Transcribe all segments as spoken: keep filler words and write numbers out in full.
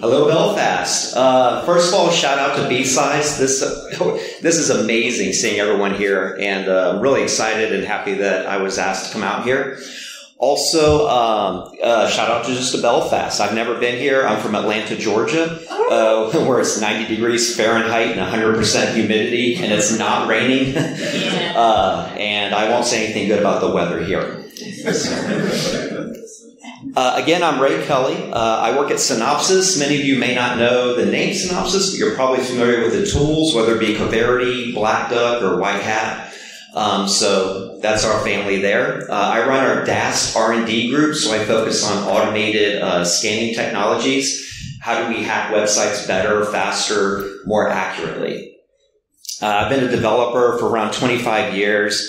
Hello, Belfast. Uh, first of all, shout out to BSides. This uh, this is amazing seeing everyone here, and I'm uh, really excited and happy that I was asked to come out here. Also, um, uh, shout out to just to Belfast. I've never been here. I'm from Atlanta, Georgia, uh, where it's ninety degrees Fahrenheit and one hundred percent humidity, and it's not raining. uh, and I won't say anything good about the weather here. Uh, again, I'm Ray Kelly. Uh, I work at Synopsys. Many of you may not know the name Synopsys, but you're probably familiar with the tools, whether it be Coverity, Black Duck, or White Hat. Um, so that's our family there. Uh, I run our D A S R and D group, so I focus on automated uh, scanning technologies. How do we hack websites better, faster, more accurately? Uh, I've been a developer for around twenty-five years.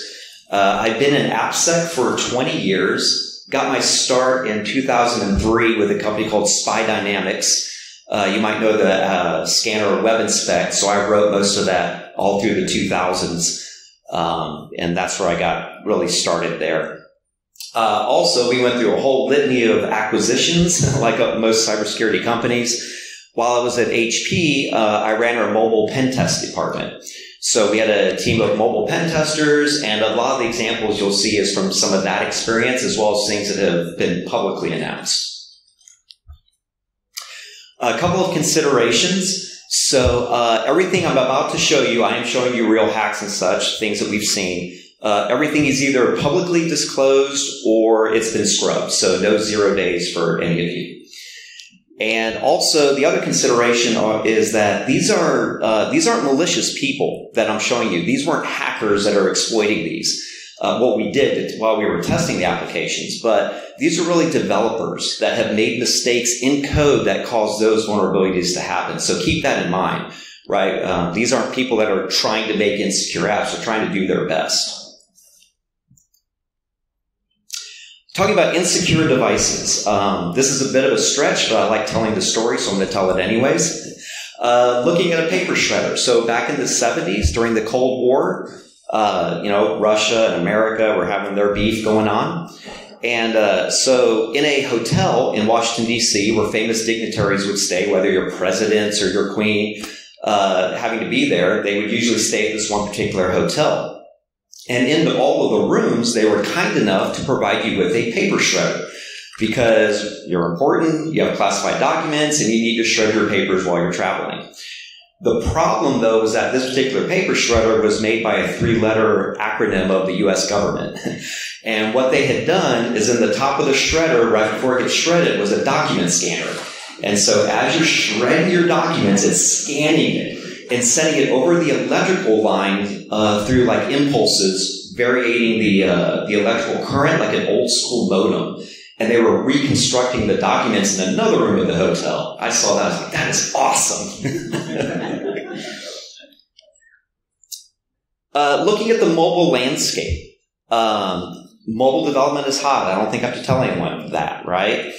Uh, I've been in AppSec for twenty years. Got my start in two thousand three with a company called S P I Dynamics. Uh, you might know the uh, scanner WebInspect, so I wrote most of that all through the two thousands. Um, and that's where I got really started there. Uh, also, we went through a whole litany of acquisitions, like most cybersecurity companies. While I was at H P, uh, I ran our mobile pen test department. So we had a team of mobile pen testers, and a lot of the examples you'll see is from some of that experience, as well as things that have been publicly announced. A couple of considerations. So uh, everything I'm about to show you, I am showing you real hacks and such, things that we've seen. Uh, everything is either publicly disclosed or it's been scrubbed, so no zero days for any of you. And also, the other consideration are, is that these are uh, these aren't malicious people that I'm showing you. These weren't hackers that are exploiting these. Uh, what we did while we were testing the applications, but these are really developers that have made mistakes in code that caused those vulnerabilities to happen. So keep that in mind, right? Um, these aren't people that are trying to make insecure apps. They're trying to do their best. Talking about insecure devices. Um, this is a bit of a stretch, but I like telling the story, so I'm going to tell it anyways. Uh, looking at a paper shredder. So back in the seventies, during the Cold War, uh, you know, Russia and America were having their beef going on. And uh, so in a hotel in Washington, D C, where famous dignitaries would stay, whether your presidents or your queen, uh, having to be there, they would usually stay at this one particular hotel. And into all of the rooms, they were kind enough to provide you with a paper shredder because you're important, you have classified documents, and you need to shred your papers while you're traveling. The problem, though, is that this particular paper shredder was made by a three-letter acronym of the U S government. And what they had done is in the top of the shredder, right before it gets shredded, was a document scanner. And so as you're shredding your documents, it's scanning it and sending it over the electrical line uh, through like impulses, variating the uh, the electrical current like an old school modem. And they were reconstructing the documents in another room of the hotel. I saw that. I was like, that is awesome. uh, looking at the mobile landscape, um, mobile development is hot. I don't think I have to tell anyone that, right?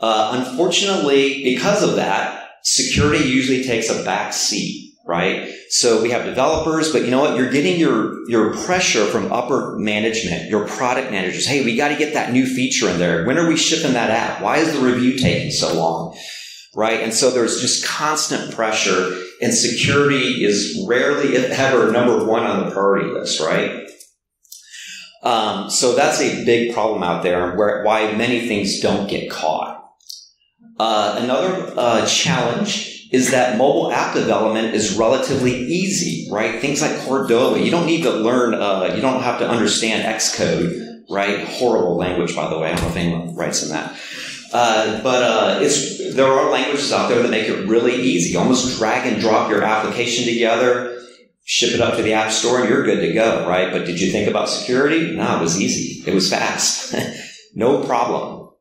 Uh, unfortunately, because of that, security usually takes a back seat. Right? So we have developers, but you know what? You're getting your, your pressure from upper management, your product managers. Hey, we got to get that new feature in there. When are we shipping that out? Why is the review taking so long? Right? And so there's just constant pressure, and security is rarely, if ever, number one on the priority list, right? Um, so that's a big problem out there, where, why many things don't get caught. Uh, another uh, challenge is that mobile app development is relatively easy, right? Things like Cordova, you don't need to learn, uh, you don't have to understand Xcode, right? Horrible language, by the way. I don't know if anyone writes in that. Uh, but uh, it's, there are languages out there that make it really easy. Almost drag and drop your application together, ship it up to the App Store, and you're good to go, right? But did you think about security? No, it was easy. It was fast. No problem.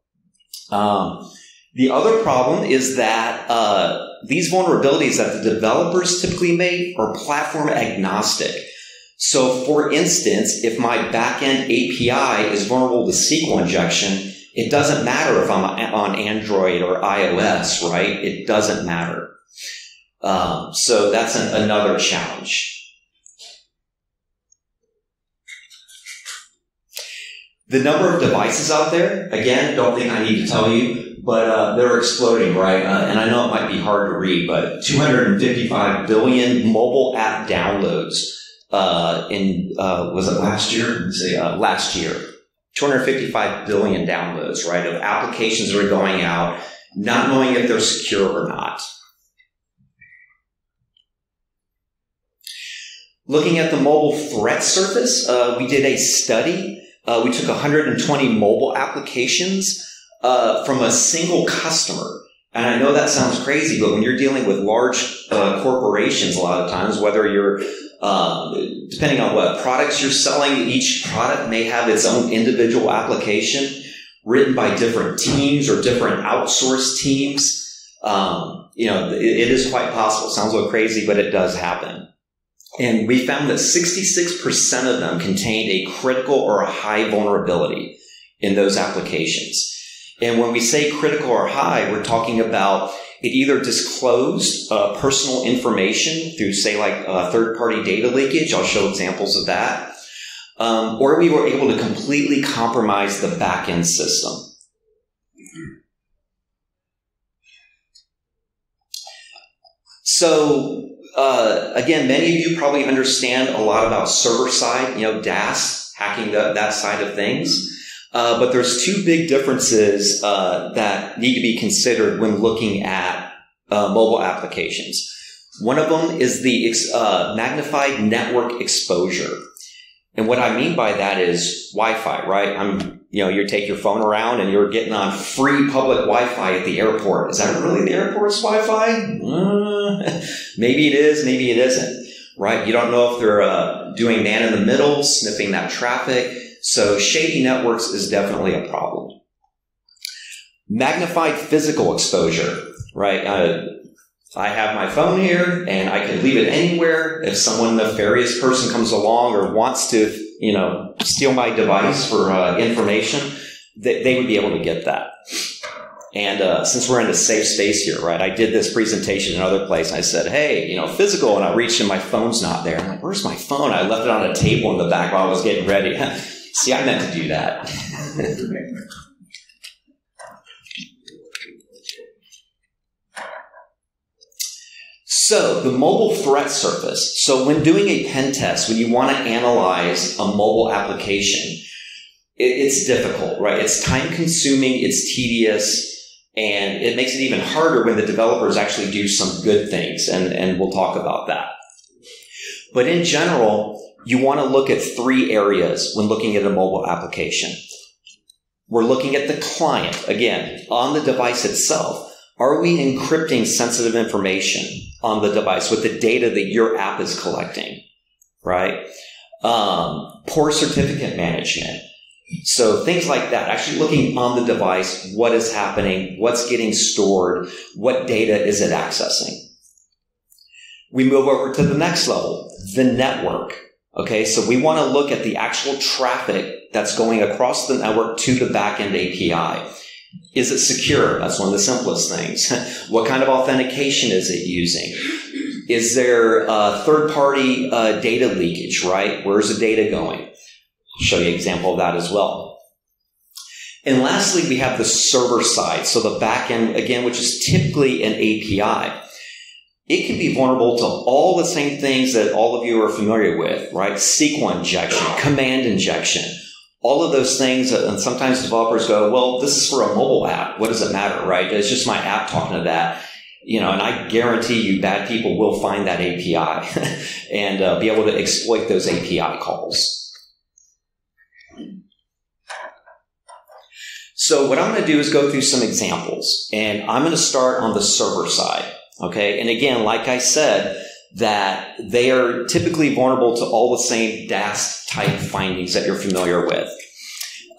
Um, the other problem is that uh, these vulnerabilities that the developers typically make are platform agnostic. So for instance, if my backend A P I is vulnerable to S Q L injection, it doesn't matter if I'm on Android or iOS, right? It doesn't matter. Um, so that's an, another challenge. The number of devices out there, again, don't think I need to tell you, but uh, they're exploding, right? Uh, and I know it might be hard to read, but two hundred fifty-five billion mobile app downloads uh, in, uh, was it last year? Let's see, uh, last year. two hundred fifty-five billion downloads, right, of applications that are going out, not knowing if they're secure or not. Looking at the mobile threat surface, uh, we did a study. Uh, we took one hundred twenty mobile applications uh, from a single customer. And I know that sounds crazy, but when you're dealing with large uh, corporations a lot of times, whether you're, uh, depending on what products you're selling, each product may have its own individual application written by different teams or different outsourced teams. Um, you know, it, it is quite possible. It sounds a little crazy, but it does happen. And we found that sixty-six percent of them contained a critical or a high vulnerability in those applications. And when we say critical or high, we're talking about it either disclosed uh, personal information through, say, like uh, third-party data leakage. I'll show examples of that. Um, or we were able to completely compromise the back-end system. So... Uh, again, many of you probably understand a lot about server side, you know, D A S, hacking the, that side of things. Uh, but there's two big differences uh, that need to be considered when looking at uh, mobile applications. One of them is the uh, magnified network exposure. And what I mean by that is Wi-Fi, right? I'm, you know, you take your phone around and you're getting on free public Wi-Fi at the airport. Is that really the airport's Wi-Fi? Uh, maybe it is, maybe it isn't, right? You don't know if they're uh, doing man in the middle, sniffing that traffic. So shady networks is definitely a problem. Magnified physical exposure, right? Uh, I have my phone here, and I can leave it anywhere. If someone nefarious person comes along or wants to, you know, steal my device for uh, information, they, they would be able to get that. And uh, since we're in a safe space here, right? I did this presentation in another place. And I said, "Hey, you know, physical," and I reached, and my phone's not there. I'm like, "Where's my phone?" I left it on a table in the back while I was getting ready. See, I meant to do that. So the mobile threat surface. So when doing a pen test, when you want to analyze a mobile application, it, it's difficult, right? It's time consuming, it's tedious, and it makes it even harder when the developers actually do some good things. And, and we'll talk about that. But in general, you want to look at three areas when looking at a mobile application. We're looking at the client, again, on the device itself. Are we encrypting sensitive information on the device with the data that your app is collecting, right? Um, poor certificate management. So things like that, actually looking on the device, what is happening, what's getting stored, what data is it accessing? We move over to the next level, the network. Okay, so we want to look at the actual traffic that's going across the network to the backend A P I. Is it secure? That's one of the simplest things. What kind of authentication is it using? Is there uh, third-party uh, data leakage, right? Where's the data going? I'll show you an example of that as well. And lastly, we have the server side. So the backend, again, which is typically an A P I. It can be vulnerable to all the same things that all of you are familiar with, right? S Q L injection, command injection. All of those things, and sometimes developers go, well, this is for a mobile app. What does it matter, right? It's just my app talking to that. You know, and I guarantee you bad people will find that A P I and uh, be able to exploit those A P I calls. So what I'm going to do is go through some examples, and I'm going to start on the server side, okay? And again, like I said, that they are typically vulnerable to all the same D A S type findings that you're familiar with.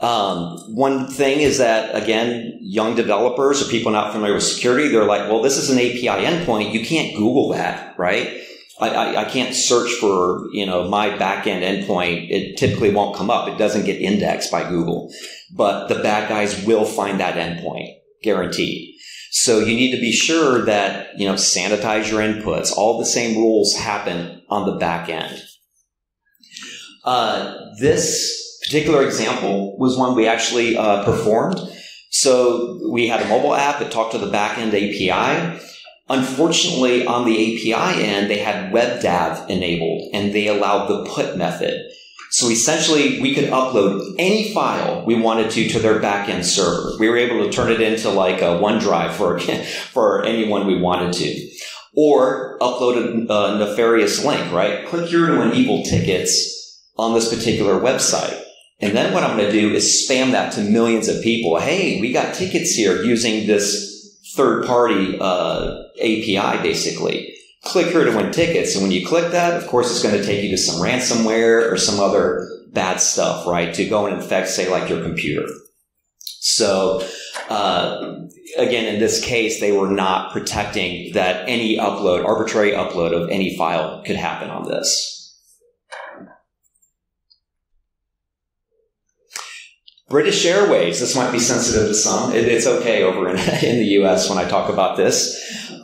Um, one thing is that, again, young developers or people not familiar with security, they're like, well, this is an A P I endpoint. You can't Google that, right? I, I, I can't search for, you know, my backend endpoint. It typically won't come up. It doesn't get indexed by Google. But the bad guys will find that endpoint, guaranteed. So you need to be sure that, you know, sanitize your inputs. All the same rules happen on the back end. Uh, this particular example was one we actually uh, performed. So we had a mobile app that talked to the backend A P I. Unfortunately, on the A P I end, they had WebDAV enabled, and they allowed the put method. So essentially, we could upload any file we wanted to to their backend server. We were able to turn it into like a OneDrive for, for anyone we wanted to. Or upload a, a nefarious link, right? Click here to enable tickets on this particular website. And then what I'm going to do is spam that to millions of people. Hey, we got tickets here using this third-party uh, A P I, basically. Click here to win tickets. And when you click that, of course, it's going to take you to some ransomware or some other bad stuff, right, to go and infect, say, like your computer. So, uh, again, in this case, they were not protecting that any upload, arbitrary upload of any file could happen on this. British Airways, this might be sensitive to some. It, it's okay over in, in the U S when I talk about this.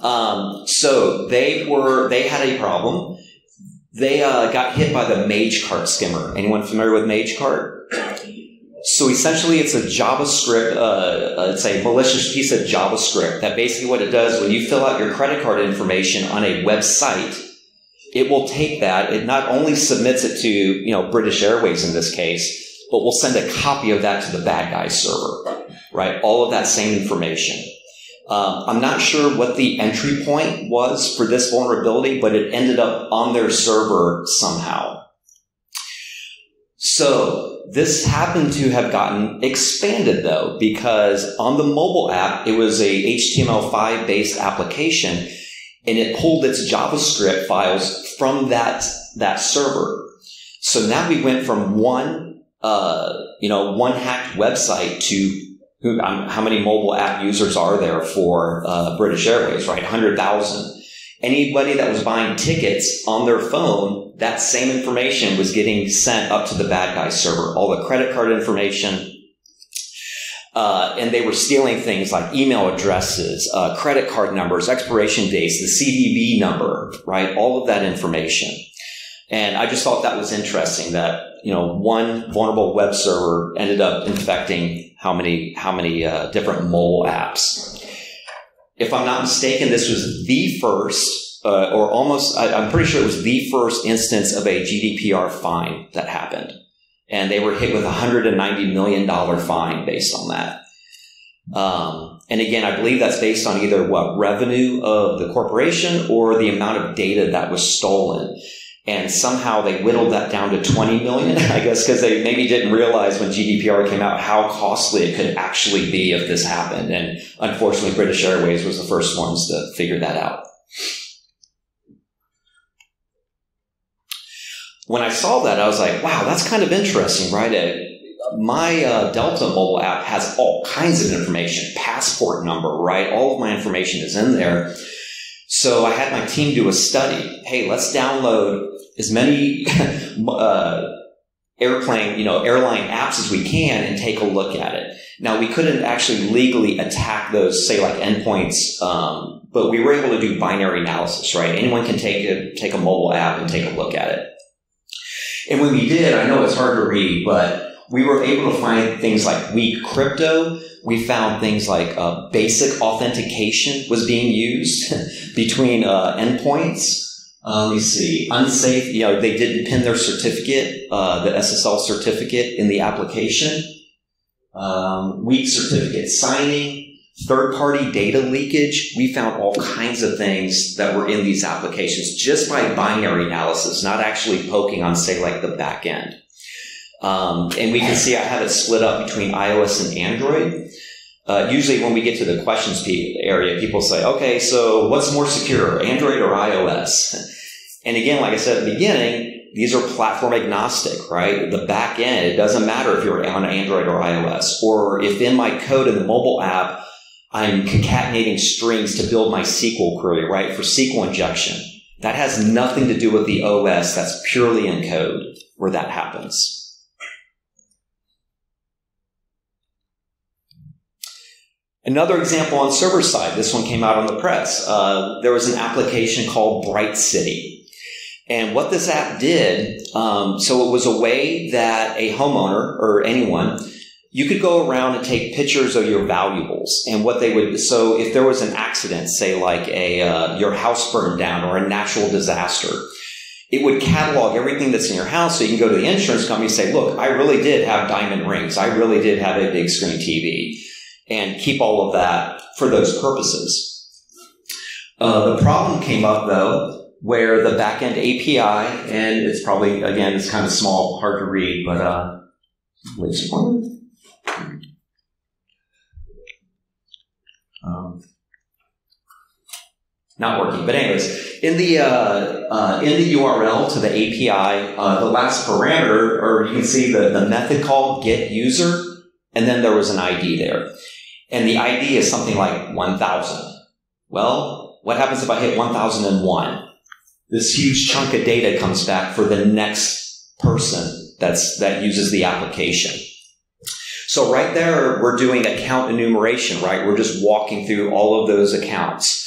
Um, so they were, they had a problem. They uh, got hit by the MageCart skimmer. Anyone familiar with MageCart? So essentially, it's a JavaScript, uh, it's a malicious piece of JavaScript that basically what it does, when you fill out your credit card information on a website, it will take that. It not only submits it to, you know, British Airways in this case, but we'll send a copy of that to the bad guy server, right? All of that same information. Um, I'm not sure what the entry point was for this vulnerability, but it ended up on their server somehow. So this happened to have gotten expanded, though, because on the mobile app, it was a H T M L five based application, and it pulled its JavaScript files from that, that server. So now we went from one Uh, you know, one hacked website to who, um, how many mobile app users are there for uh, British Airways, right? one hundred thousand. Anybody that was buying tickets on their phone, that same information was getting sent up to the bad guy server, all the credit card information. Uh, and they were stealing things like email addresses, uh, credit card numbers, expiration dates, the C V V number, right? All of that information. And I just thought that was interesting that, you know, one vulnerable web server ended up infecting how many, how many uh, different mobile apps. If I'm not mistaken, this was the first, uh, or almost, I, I'm pretty sure it was the first instance of a G D P R fine that happened. And they were hit with a one hundred ninety million dollar fine based on that. Um, and again, I believe that's based on either what revenue of the corporation or the amount of data that was stolen. And somehow they whittled that down to twenty million, I guess, because they maybe didn't realize when G D P R came out how costly it could actually be if this happened. And unfortunately, British Airways was the first ones to figure that out. When I saw that, I was like, wow, that's kind of interesting, right? It, my uh, Delta mobile app has all kinds of information, passport number, right? All of my information is in there. So I had my team do a study. Hey, let's download as many uh, airplane, you know, airline apps as we can and take a look at it. Now, we couldn't actually legally attack those, say, like endpoints, um, but we were able to do binary analysis, right? Anyone can take a, take a mobile app and take a look at it. And when we did, I know it's hard to read, but we were able to find things like weak crypto. We found things like uh, basic authentication was being used between uh, endpoints. Uh, let me see. Unsafe, you know, they didn't pin their certificate, uh, the S S L certificate in the application. Um, weak certificate signing. Third-party data leakage. We found all kinds of things that were in these applications just by binary analysis, not actually poking on, say, like the back end. Um, and we can see I have it split up between iOS and Android. Uh, usually when we get to the questions area, people say, okay, so what's more secure, Android or iOS? And again, like I said at the beginning, these are platform agnostic, right? The back end, it doesn't matter if you're on Android or iOS, or if in my code in the mobile app, I'm concatenating strings to build my S Q L query, right? For S Q L injection. That has nothing to do with the O S. That's purely in code where that happens. Another example on server side, this one came out on the press. Uh, there was an application called Bright City. And what this app did, um, so it was a way that a homeowner or anyone you could go around and take pictures of your valuables and what they would. So if there was an accident, say like a uh, your house burned down or a natural disaster, it would catalog everything that's in your house. So you can go to the insurance company and say, look, I really did have diamond rings. I really did have a big screen T V, and keep all of that for those purposes. Uh, the problem came up though, where the backend A P I, and it's probably, again, it's kind of small, hard to read, but uh, wait a moment. Um, not working, but anyways, in the uh, uh, in the U R L to the A P I, uh, the last parameter, or you can see the, the method called get user, and then there was an I D there, and the I D is something like one thousand. Well, what happens if I hit one thousand one? This huge chunk of data comes back for the next person that's that uses the application. So right there, we're doing account enumeration, right? We're just walking through all of those accounts.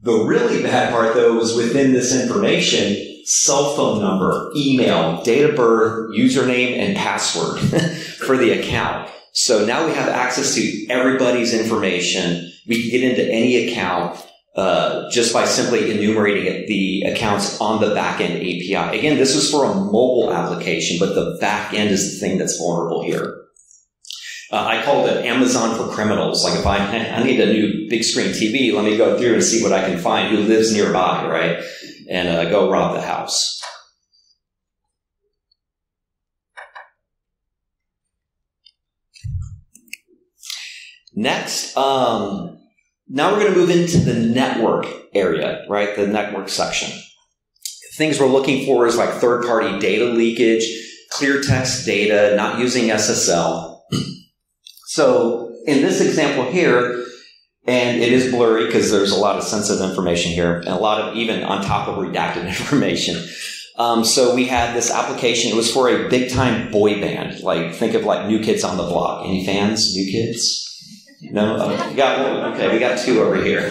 The really bad part, though, was within this information, cell phone number, email, date of birth, username, and password for the account. So now we have access to everybody's information. We can get into any account uh, just by simply enumerating the accounts on the backend A P I. Again, this was for a mobile application, but the backend is the thing that's vulnerable here. Uh, I called it Amazon for criminals. Like if I, I need a new big screen T V, let me go through and see what I can find, who lives nearby, right? And uh, go rob the house. Next, um, now we're going to move into the network area, right? The network section. Things we're looking for is like third-party data leakage, clear text data, not using S S L. So in this example here, and it is blurry because there's a lot of sensitive information here and a lot of even on top of redacted information. Um, so we had this application. It was for a big time boy band. Like think of like New Kids on the Block. Any fans? New Kids? No? Oh, we got one. Okay, we got two over here.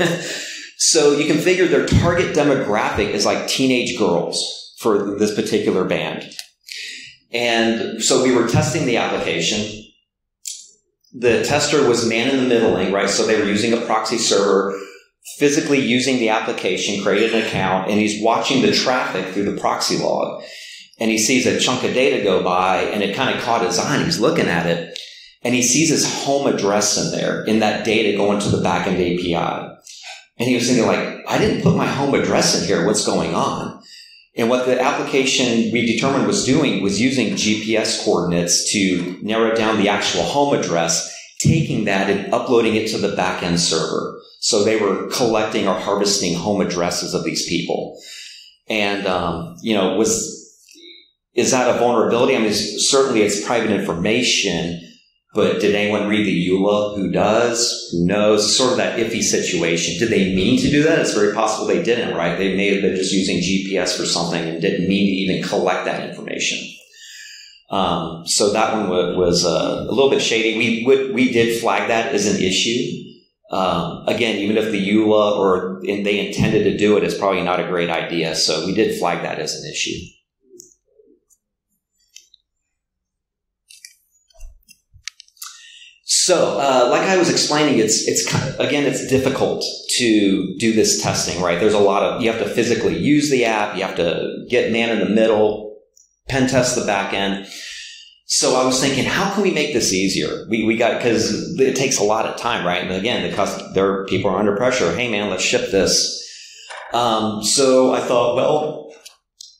So you can figure their target demographic is like teenage girls for this particular band. And so we were testing the application. The tester was man-in-the-middling, right? So they were using a proxy server, physically using the application, created an account, and he's watching the traffic through the proxy log. And he sees a chunk of data go by, and it kind of caught his eye, and he's looking at it. And he sees his home address in there, in that data going to the backend A P I. And he was thinking, like, I didn't put my home address in here. What's going on? And what the application we determined was doing was using G P S coordinates to narrow down the actual home address, taking that and uploading it to the backend server. So they were collecting or harvesting home addresses of these people. And, um, you know, was is that a vulnerability? I mean, it's, certainly it's private information, but did anyone read the EULA? Who does? Who knows? Sort of that iffy situation. Did they mean to do that? It's very possible they didn't, right? They may have been just using G P S for something and didn't mean to even collect that information. Um, so that one was uh, a little bit shady. We would, we did flag that as an issue. Um, again, even if the EULA or and they intended to do it, it's probably not a great idea. So we did flag that as an issue. So, uh, like I was explaining, it's it's kind of, again, it's difficult to do this testing, right? There's a lot of, you have to physically use the app, you have to get man in the middle, pen test the back end. So I was thinking, how can we make this easier? We we got, because it takes a lot of time, right? And again, the cost, there people are under pressure. Hey man, let's ship this. Um, so I thought, well,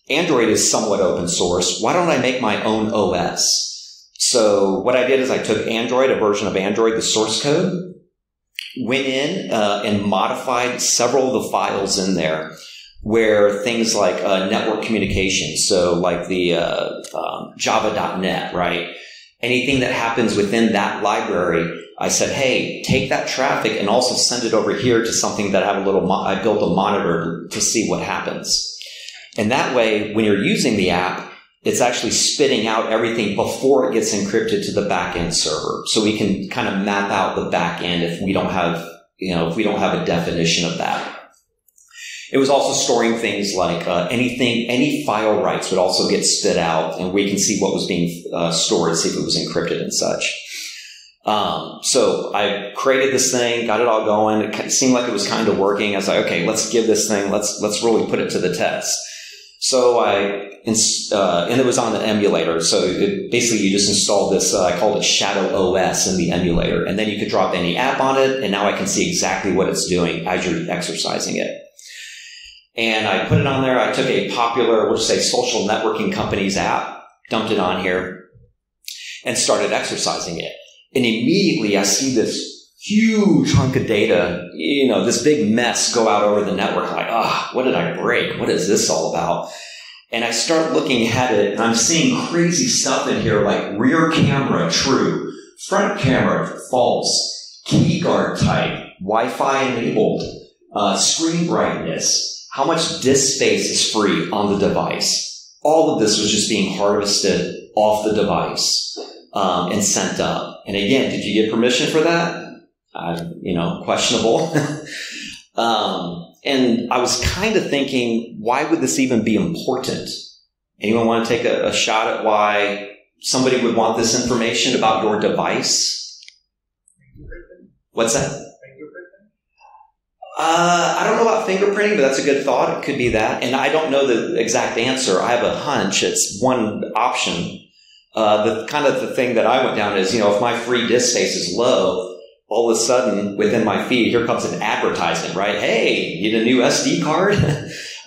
Android is somewhat open source. Why don't I make my own O S? So what I did is I took Android, a version of Android, the source code, went in uh, and modified several of the files in there where things like uh, network communication, so like the uh, um, java dot net, right? Anything that happens within that library, I said, hey, take that traffic and also send it over here to something that I have a little, mo I built a monitor to see what happens. And that way, when you're using the app, it's actually spitting out everything before it gets encrypted to the backend server. So we can kind of map out the backend if we don't have, you know, if we don't have a definition of that. It was also storing things like uh, anything, any file rights would also get spit out, and we can see what was being uh, stored, see if it was encrypted and such. Um, so I created this thing, got it all going. It seemed like it was kind of working. I was like, okay, let's give this thing, let's, let's really put it to the test. So I, uh, and it was on the emulator. So it, basically you just installed this, uh, I called it Shadow O S in the emulator, and then you could drop any app on it. And now I can see exactly what it's doing as you're exercising it. And I put it on there. I took a popular, we'll say social networking company's app, dumped it on here and started exercising it. And immediately I see this huge hunk of data, you know, this big mess go out over the network. I'm like, ah, oh, what did I break? What is this all about? And I start looking at it and I'm seeing crazy stuff in here like rear camera, true, front camera, false, key guard type, Wi-Fi enabled, uh, screen brightness, how much disk space is free on the device. All of this was just being harvested off the device. Um, and sent up. And again, did you get permission for that? Uh, you know, questionable. um, and I was kind of thinking, why would this even be important? Anyone want to take a, a shot at why somebody would want this information about your device? What's that? Fingerprinting? Uh, I don't know about fingerprinting, but that's a good thought. It could be that. And I don't know the exact answer. I have a hunch. It's one option. Uh, the kind of the thing that I went down is, you know, if my free disk space is low, all of a sudden within my feed, here comes an advertisement, right? Hey, need a new S D card?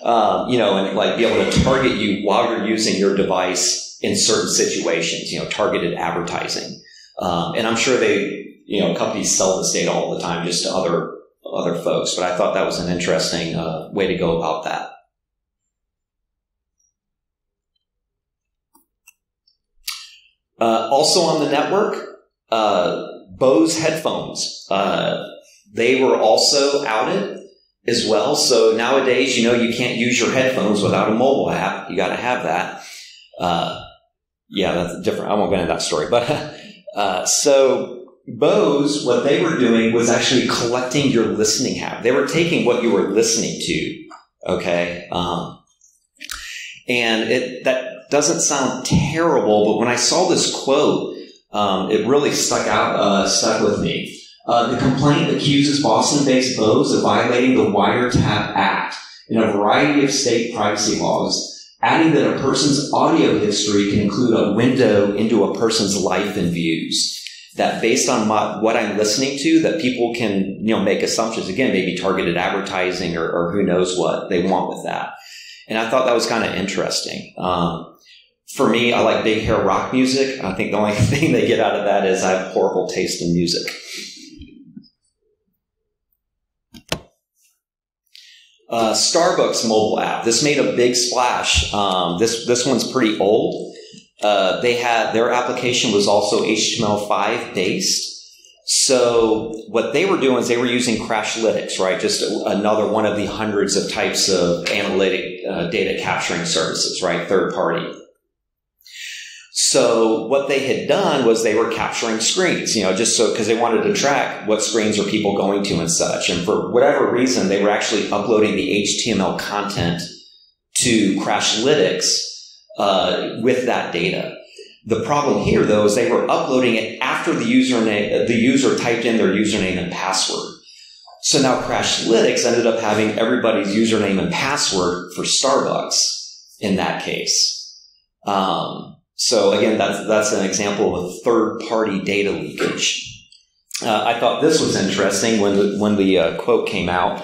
um, you know, and like be able to target you while you're using your device in certain situations, you know, targeted advertising. Um, and I'm sure they, you know, companies sell this data all the time just to other, other folks, but I thought that was an interesting uh, way to go about that. Uh, also on the network, uh, Bose headphones, uh, they were also outed as well. So nowadays, you know, you can't use your headphones without a mobile app. You got to have that. Uh, yeah, that's different. I won't go into that story. But uh, so Bose, what they were doing was actually collecting your listening habit. They were taking what you were listening to. Okay. Um, and it, that, doesn't sound terrible, but when I saw this quote, um, it really stuck out, uh, stuck with me. Uh, the complaint accuses Boston-based Bose of violating the Wiretap Act and a variety of state privacy laws, adding that a person's audio history can include a window into a person's life and views. That based on my, what I'm listening to, that people can, you know, make assumptions. Again, maybe targeted advertising or, or who knows what they want with that. And I thought that was kind of interesting. Um, For me, I like big hair rock music. I think the only thing they get out of that is I have horrible taste in music. Uh, Starbucks mobile app. This made a big splash. Um, this this one's pretty old. Uh, they had their application was also H T M L five based. So what they were doing is they were using Crashlytics, right? Just another one of the hundreds of types of analytic uh, data capturing services, right? Third party. So what they had done was they were capturing screens, you know, just so because they wanted to track what screens are people going to and such. And for whatever reason, they were actually uploading the H T M L content to Crashlytics uh, with that data. The problem here, though, is they were uploading it after the username, the user typed in their username and password. So now Crashlytics ended up having everybody's username and password for Starbucks in that case. Um, So again, that's, that's an example of a third-party data leakage. Uh, I thought this was interesting when the, when the uh, quote came out.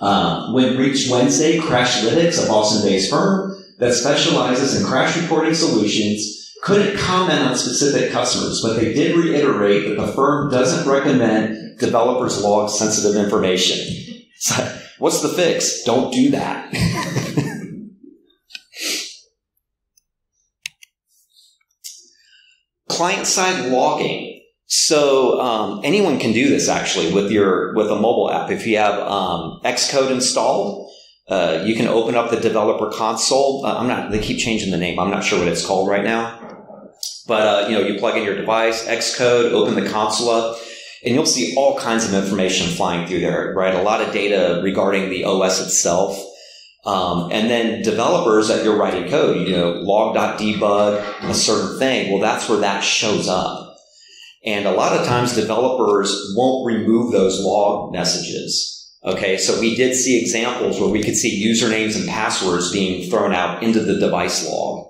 Uh, when reached Wednesday, Crashlytics, a Boston-based firm that specializes in crash reporting solutions, couldn't comment on specific customers, but they did reiterate that the firm doesn't recommend developers log sensitive information. So, what's the fix? Don't do that. Client-side logging. So um, anyone can do this actually with your with a mobile app. If you have um, Xcode installed, uh, you can open up the developer console. Uh, I'm not. They keep changing the name. I'm not sure what it's called right now. But uh, you know, you plug in your device, Xcode, open the console up, and you'll see all kinds of information flying through there. Right, a lot of data regarding the O S itself. Um, and then developers that you're writing code, you know, log.debug, a certain thing. Well, that's where that shows up. And a lot of times developers won't remove those log messages. Okay, so we did see examples where we could see usernames and passwords being thrown out into the device log.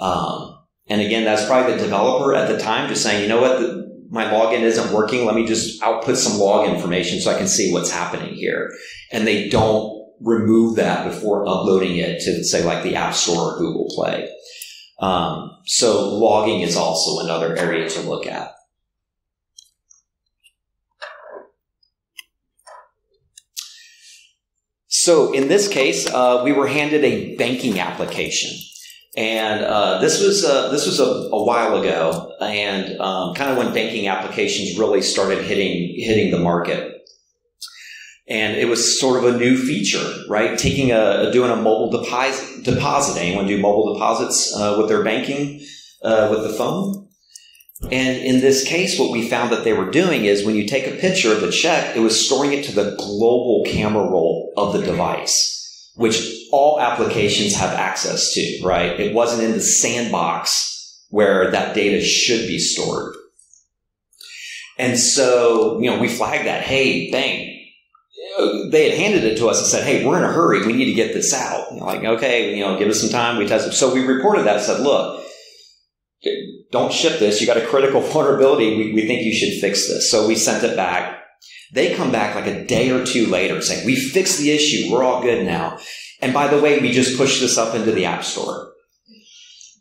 Um, and again, that's probably the developer at the time just saying, you know what, the, my login isn't working. Let me just output some log information so I can see what's happening here. And they don't remove that before uploading it to, say, like the App Store or Google Play. Um, so logging is also another area to look at. So in this case, uh, we were handed a banking application, and uh, this was uh, this was a, a while ago, and um, kind of when banking applications really started hitting hitting the market, and it was sort of a new feature, right? Taking a doing a mobile deposit deposit. Anyone do mobile deposits uh, with their banking uh, with the phone? And in this case, what we found that they were doing is when you take a picture of the check, it was storing it to the global camera roll of the device, which all applications have access to, right? It wasn't in the sandbox where that data should be stored. And so, you know, we flagged that, hey, bang. They had handed it to us and said, hey, we're in a hurry. We need to get this out. And like, okay, you know, give us some time. We tested. So we reported that and said, look, don't ship this. You got a critical vulnerability. We, we think you should fix this. So we sent it back. They come back like a day or two later saying, we fixed the issue. We're all good now. And by the way, we just pushed this up into the App Store.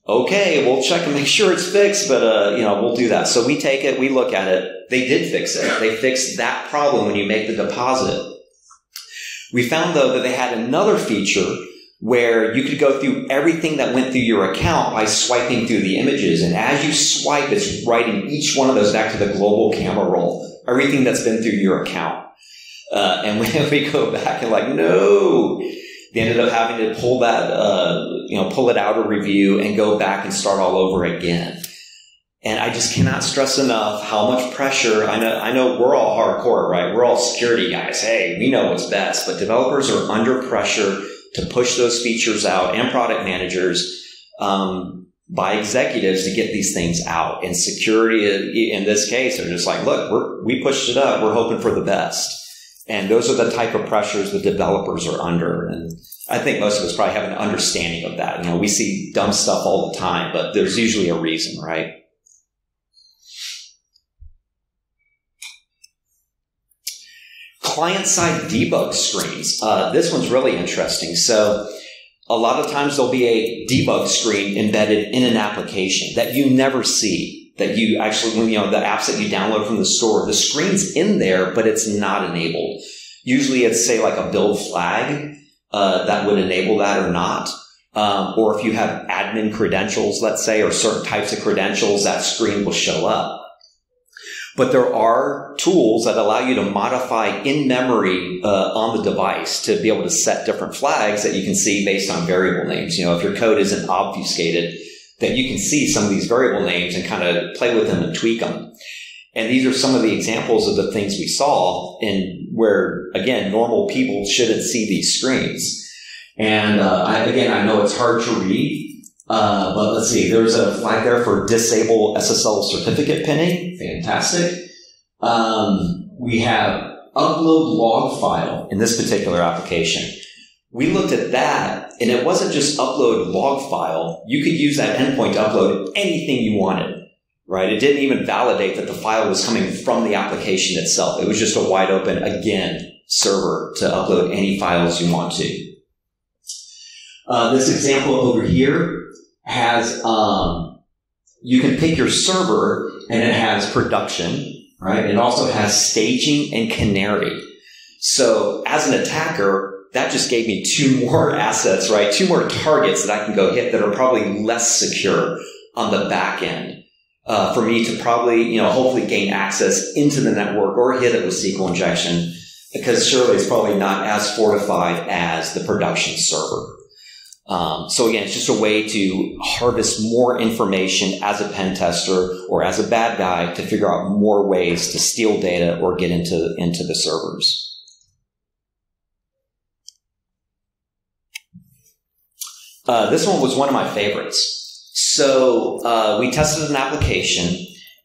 Okay, we'll check and make sure it's fixed, but uh, you know, we'll do that. So we take it. We look at it. They did fix it. They fixed that problem when you make the deposit. We found, though, that they had another feature where you could go through everything that went through your account by swiping through the images. And as you swipe, it's writing each one of those back to the global camera roll, everything that's been through your account. Uh, and when we go back and like, no, they ended up having to pull that, uh, you know, pull it out of review and go back and start all over again. And I just cannot stress enough how much pressure, I know, I know we're all hardcore, right? We're all security guys. Hey, we know what's best, but developers are under pressure to push those features out, and product managers um, by executives to get these things out. And security, in this case, they're just like, look, we're, we pushed it up. We're hoping for the best. And those are the type of pressures the developers are under. And I think most of us probably have an understanding of that. You know, we see dumb stuff all the time, but there's usually a reason, right? Client-side debug screens. Uh, this one's really interesting. So a lot of times there'll be a debug screen embedded in an application that you never see, that you actually, you know, the apps that you download from the store, the screen's in there, but it's not enabled. Usually it's, say, like a build flag uh, that would enable that or not. Um, or if you have admin credentials, let's say, or certain types of credentials, that screen will show up. But there are tools that allow you to modify in memory uh, on the device to be able to set different flags that you can see based on variable names. You know, if your code isn't obfuscated, that you can see some of these variable names and kind of play with them and tweak them. And these are some of the examples of the things we saw in where, again, normal people shouldn't see these screens. And uh, I, again, I know it's hard to read. Uh, but let's see, there's a flag there for disable S S L certificate pinning. Fantastic. Um, we have upload log file in this particular application. We looked at that, and it wasn't just upload log file. You could use that endpoint to upload anything you wanted, right? It didn't even validate that the file was coming from the application itself. It was just a wide open, again, server to upload any files you want to. Uh, this example over here has, um, you can pick your server, and it has production, right? It also has staging and canary. So as an attacker, that just gave me two more assets, right? Two more targets that I can go hit that are probably less secure on the back end uh, for me to probably, you know, hopefully gain access into the network or hit it with S Q L injection, because surely it's probably not as fortified as the production server. Um, so again, it's just a way to harvest more information as a pen tester or as a bad guy to figure out more ways to steal data or get into, into the servers. Uh, this one was one of my favorites. So uh, we tested an application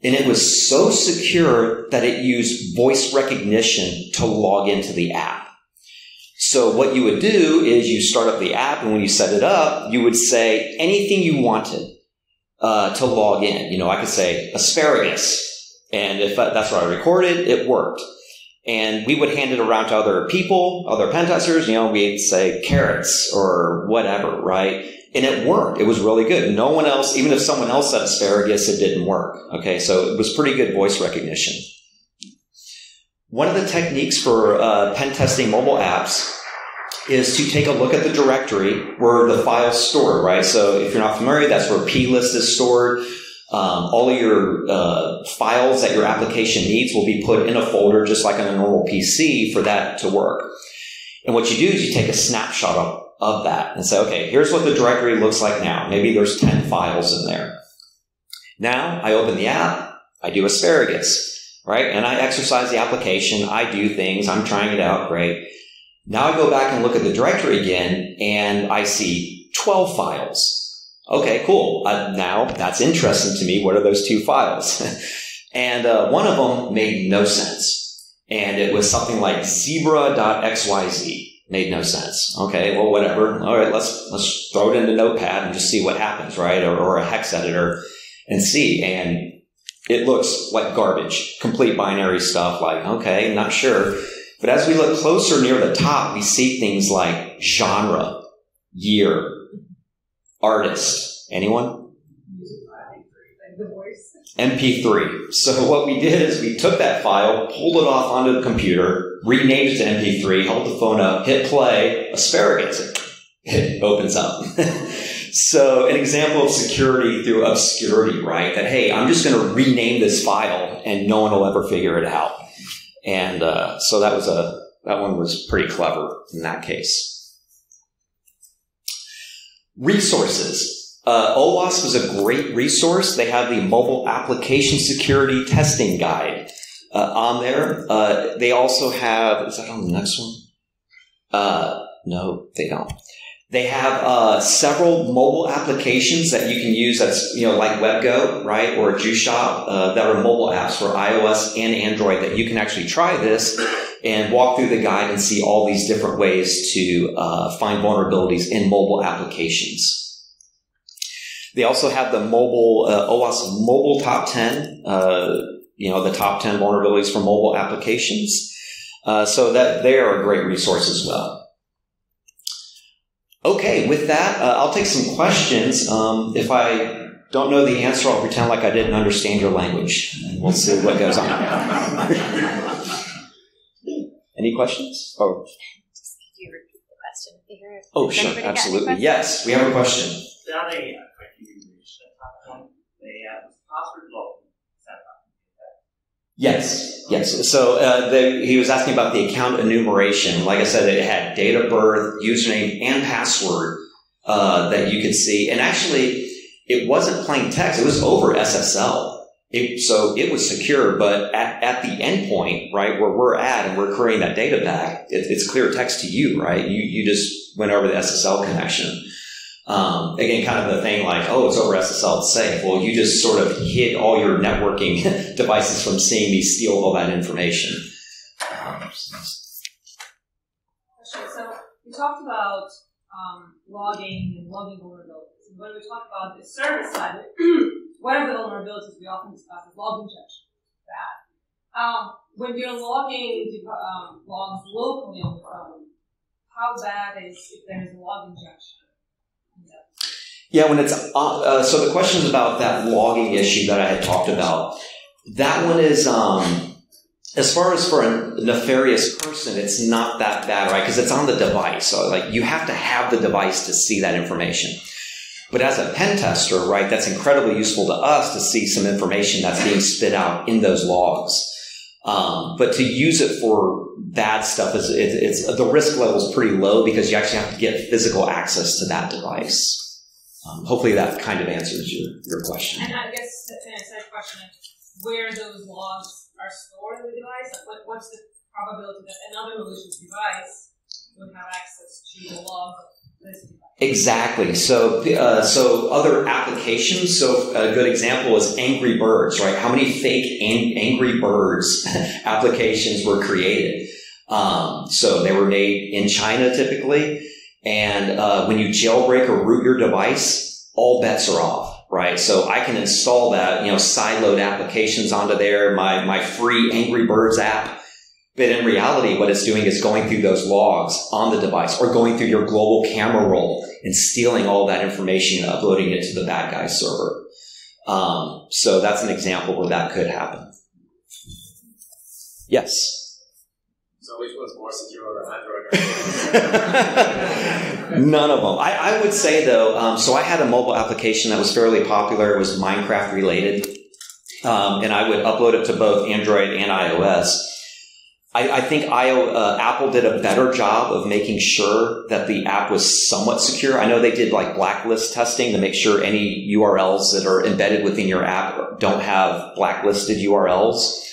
And it was so secure that it used voice recognition to log into the app. So what you would do is you start up the app, and when you set it up, you would say anything you wanted uh, to log in. You know, I could say asparagus. And if that's what I recorded, it worked. And we would hand it around to other people, other pen testers. You know, we'd say carrots or whatever, right? And it worked. It was really good. No one else, even if someone else said asparagus, it didn't work. Okay, so it was pretty good voice recognition. One of the techniques for uh, pen testing mobile apps is to take a look at the directory where the file's stored, right? So if you're not familiar, that's where plist is stored. Um, all of your uh, files that your application needs will be put in a folder just like on a normal P C for that to work. And what you do is you take a snapshot of, of that and say, okay, here's what the directory looks like now. Maybe there's ten files in there. Now I open the app, I do asparagus, right? And I exercise the application, I do things, I'm trying it out, great. Now I go back and look at the directory again and I see twelve files. Okay, cool. Uh, now that's interesting to me. What are those two files? And uh, one of them made no sense. And it was something like zebra dot X Y Z. Made no sense. Okay, well, whatever. All right, let's, let's throw it into Notepad and just see what happens, right? Or, or a hex editor and see. And it looks like garbage, complete binary stuff. Like, okay, not sure. But as we look closer near the top, we see things like genre, year, artist. Anyone? M P three. So what we did is we took that file, pulled it off onto the computer, renamed it to M P three, held the phone up, hit play, asparagus. It opens up. So an example of security through obscurity, right? That, hey, I'm just going to rename this file and no one will ever figure it out. And uh, so that was a, that one was pretty clever in that case. Resources. Uh, OWASP is a great resource. They have the Mobile Application Security Testing Guide uh, on there. Uh, they also have, is that on the next one? Uh, no, they don't. They have uh, several mobile applications that you can use that's, you know, like WebGo, right, or Juice Shop, uh, that are mobile apps for iOS and Android that you can actually try this and walk through the guide and see all these different ways to uh, find vulnerabilities in mobile applications. They also have the mobile uh, OWASP Mobile Top ten, uh, you know, the top ten vulnerabilities for mobile applications. Uh, so that they are a great resource as well. Okay, with that, uh, I'll take some questions. Um, if I don't know the answer, I'll pretend like I didn't understand your language. And we'll see what goes on. Any questions? Oh, just could you repeat the question? Here, oh, sure, absolutely. Yes, we have a question. They have a password lock. Yes, yes. So uh, the, he was asking about the account enumeration. Like I said, it had date of birth, username, and password uh, that you could see. And actually, it wasn't plain text. It was over S S L. It, so it was secure, but at, at the endpoint, right, where we're at and we're querying that data back, it, it's clear text to you, right? You, you just went over the S S L connection. Um, again, kind of the thing like, oh, it's over S S L, it's safe. Well, you just sort of hid all your networking devices from seeing me steal all that information. Um, so we talked about um, logging and logging vulnerabilities. And when we talk about the service side, one of the vulnerabilities we often discuss is log injection. That um, when you're logging um, logs locally on the phone, how bad is if there is a log injection? Yeah, when it's uh, uh, so the question is about that logging issue that I had talked about. That one is, um, as far as for a nefarious person, it's not that bad, right? Because it's on the device, so like you have to have the device to see that information. But as a pen tester, right, that's incredibly useful to us to see some information that's being spit out in those logs. Um, but to use it for bad stuff is it, it's the risk level is pretty low because you actually have to get physical access to that device. Um, hopefully that kind of answers your, your question. And I guess that's an inside question of where those logs are stored in the device. Like what, what's the probability that another malicious device would have access to the log Exactly. So, uh, so other applications. So, a good example is Angry Birds, right? How many fake ang- Angry Birds applications were created? Um, so they were made in China typically. And, uh, when you jailbreak or root your device, all bets are off, right? So I can install that, you know, sideload applications onto there, my, my free Angry Birds app. But in reality, what it's doing is going through those logs on the device or going through your global camera roll and stealing all that information and uploading it to the bad guy server. Um, so that's an example where that could happen. Yes? So which one's more secure, Android or None of them. I, I would say, though, um, so I had a mobile application that was fairly popular. It was Minecraft related. Um, and I would upload it to both Android and iOS. I, I think I, uh, Apple did a better job of making sure that the app was somewhat secure. I know they did like blacklist testing to make sure any U R Ls that are embedded within your app don't have blacklisted U R Ls.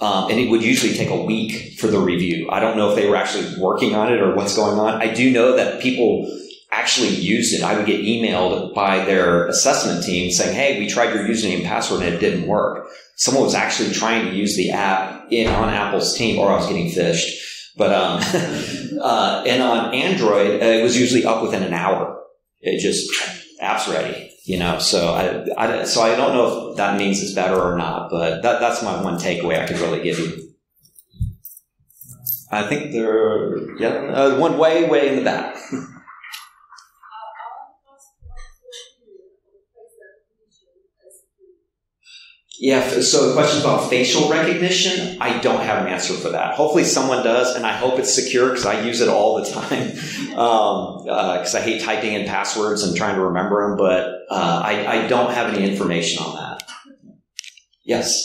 Um, and it would usually take a week for the review. I don't know if they were actually working on it or what's going on. I do know that people actually used it. I would get emailed by their assessment team saying, hey, we tried your username and password and it didn't work. Someone was actually trying to use the app in on Apple's team, or I was getting phished. But um, uh, and on Android, uh, it was usually up within an hour. It just app's ready, you know. So I, I so I don't know if that means it's better or not. But that that's my one takeaway I could really give you. I think there, yeah, uh, one way way in the back. Yeah, so the question about facial recognition, I don't have an answer for that. Hopefully someone does, and I hope it's secure because I use it all the time because um, uh, I hate typing in passwords and trying to remember them, but uh, I, I don't have any information on that. Yes?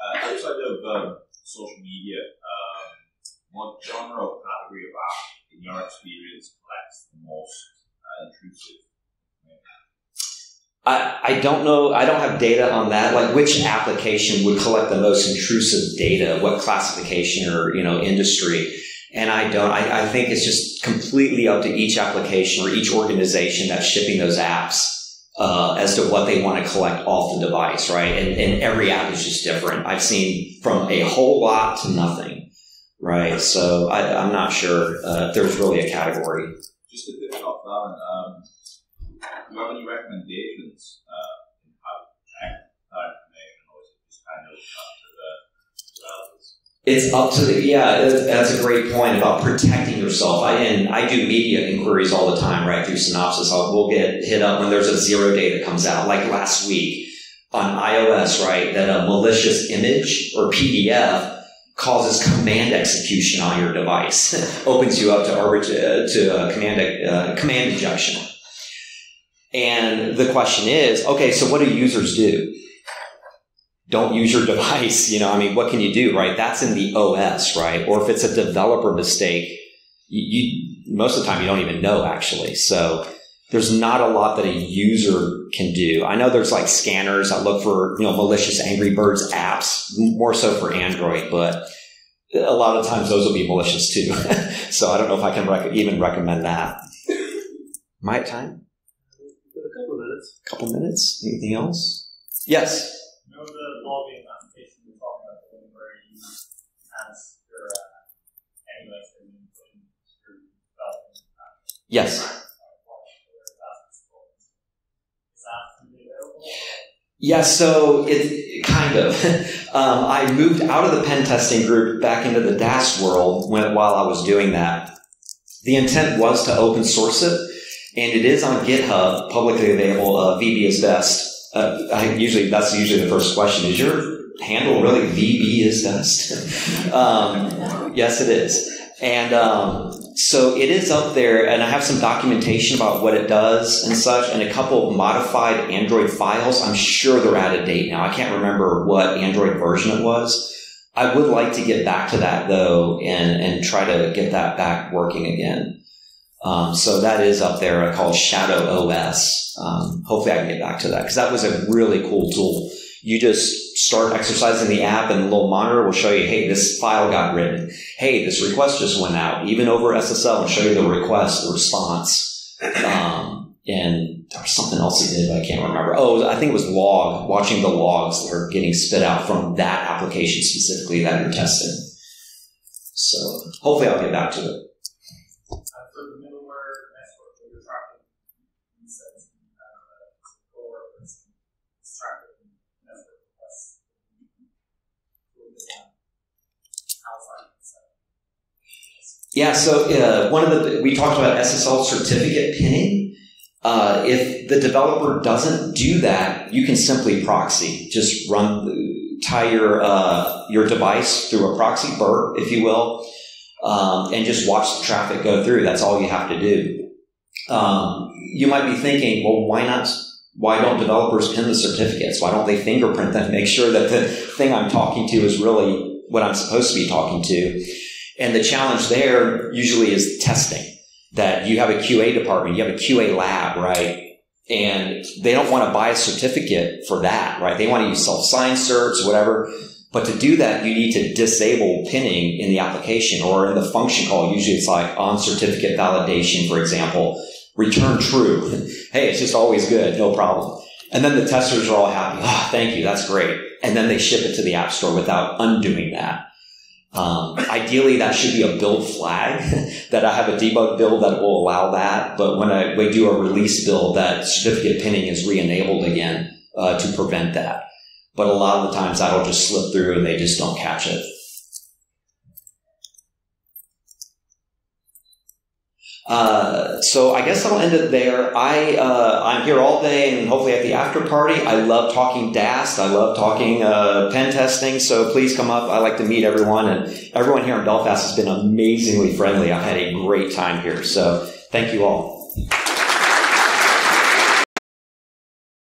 Uh, outside of um, social media, um, what genre or category of app, in your experience, collects the most uh, intrusive? I, I don't know. I don't have data on that. Like which application would collect the most intrusive data? What classification or, you know, industry? And I don't. I, I think it's just completely up to each application or each organization that's shipping those apps uh, as to what they want to collect off the device, right? And, and every app is just different. I've seen from a whole lot to nothing, right? So I, I'm not sure uh, if there's really a category. Just a bit off that one. Um... Do you have any recommendations on how to protect that information, or is it just kind of up to the developers? It's up to the, yeah, that's a great point about protecting yourself. I, and I do media inquiries all the time, right, through Synopsys. I'll, we'll get hit up when there's a zero day that comes out, like last week on iOS, right, that a malicious image or P D F causes command execution on your device, opens you up to, arbitra- to uh, command, uh, command injection. And the question is, okay, so what do users do? Don't use your device, you know, I mean, what can you do, right? That's in the O S, right? Or if it's a developer mistake, you, you most of the time you don't even know, actually. So there's not a lot that a user can do. I know there's like scanners. I look for, you know, malicious Angry Birds apps, more so for Android, but a lot of times those will be malicious too. So I don't know if I can rec- even recommend that. My time? A couple minutes. Anything else? Yes. You know the login application we talked about where you enhance your emulator and put in your development application? Yes. Is that available? Yeah, so it kind of. um, I moved out of the pen testing group back into the D A S world when, while I was doing that. The intent was to open source it. And it is on GitHub, publicly available, uh, V B is best. Uh, I usually, that's usually the first question. Is your handle really V B is best? um, yes, it is. And um, so it is up there, and I have some documentation about what it does and such, and a couple of modified Android files. I'm sure they're out of date now. I can't remember what Android version it was. I would like to get back to that, though, and, and try to get that back working again. Um, so that is up there called Shadow O S. Um, hopefully I can get back to that because that was a really cool tool. You just start exercising the app and the little monitor will show you, hey, this file got written. Hey, this request just went out. Even over S S L, it'll show you the request, the response. Um, and there was something else he did, but I can't remember. Oh, I think it was log, watching the logs that are getting spit out from that application specifically that you're testing. So hopefully I'll get back to it. Yeah, so uh, one of the, we talked about S S L certificate pinning. Uh, if the developer doesn't do that, you can simply proxy. Just run, tie your uh, your device through a proxy burp, if you will, um, and just watch the traffic go through. That's all you have to do. Um, you might be thinking, well, why not? Why don't developers pin the certificates? Why don't they fingerprint them? Make sure that the thing I'm talking to is really what I'm supposed to be talking to. And the challenge there usually is testing, that you have a Q A department, you have a Q A lab, right? And they don't want to buy a certificate for that, right? They want to use self-signed certs, whatever. But to do that, you need to disable pinning in the application or in the function call. Usually it's like on certificate validation, for example, return true. Hey, it's just always good, no problem. And then the testers are all happy. Oh, thank you, that's great. And then they ship it to the app store without undoing that. Um, ideally, that should be a build flag that I have a debug build that will allow that. But when I we do a release build, that certificate pinning is re-enabled again uh, to prevent that. But a lot of the times that'll just slip through and they just don't catch it. Uh, so I guess I'll end it there. I, uh, I'm here all day and hopefully at the after party. I love talking D A S T. I love talking, uh, pen testing. So please come up. I like to meet everyone, and everyone here in Belfast has been amazingly friendly. I've had a great time here. So thank you all.